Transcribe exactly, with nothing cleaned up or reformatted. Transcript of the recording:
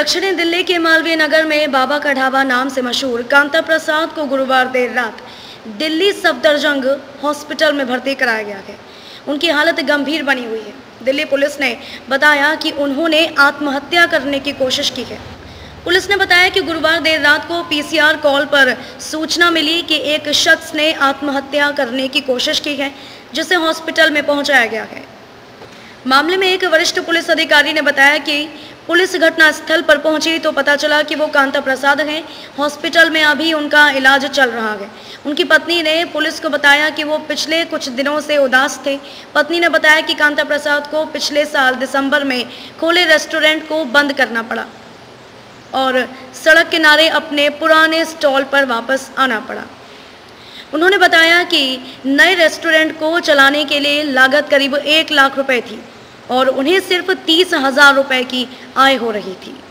दक्षिणी दिल्ली के मालवीय नगर में बाबा का ढाबा नाम से मशहूर कांता प्रसाद को गुरुवार देर रात दिल्ली सफदरजंग हॉस्पिटल में भर्ती कराया गया है। उनकी हालत गंभीर बनी हुई है। दिल्ली पुलिस ने बताया कि उन्होंने आत्महत्या करने की कोशिश की है। पुलिस ने बताया कि गुरुवार देर रात को पीसीआर कॉल पर सूचना मिली कि एक शख्स ने आत्महत्या करने की कोशिश की है, जिसे हॉस्पिटल में पहुंचाया गया है। मामले में एक वरिष्ठ पुलिस अधिकारी ने बताया कि पुलिस घटनास्थल पर पहुंची तो पता चला कि वो कांता प्रसाद हैं। हॉस्पिटल में अभी उनका इलाज चल रहा है। उनकी पत्नी ने पुलिस को बताया कि वो पिछले कुछ दिनों से उदास थे। पत्नी ने बताया कि कांता प्रसाद को पिछले साल दिसंबर में खोले रेस्टोरेंट को बंद करना पड़ा और सड़क किनारे अपने पुराने स्टॉल पर वापस आना पड़ा। उन्होंने बताया कि नए रेस्टोरेंट को चलाने के लिए लागत करीब एक लाख रुपए थी और उन्हें सिर्फ तीस हज़ार रुपए की आय हो रही थी।